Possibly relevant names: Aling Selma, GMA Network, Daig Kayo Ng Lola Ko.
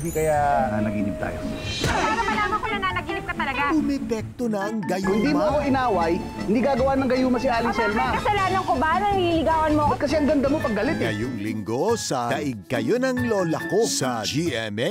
Hindi kaya nanaginip tayo. Para malaman ko na nanaginip ka talaga. Umibekto na ang gayuma. Hindi mo ako inaway, hindi gagawa ng gayuma si Aling Selma. Kasalanan ko ba? Naniligawan mo ako? Kasi ang ganda mo pag galit eh. Ngayong linggo sa Daig Kayo ng Lola Ko sa GMA.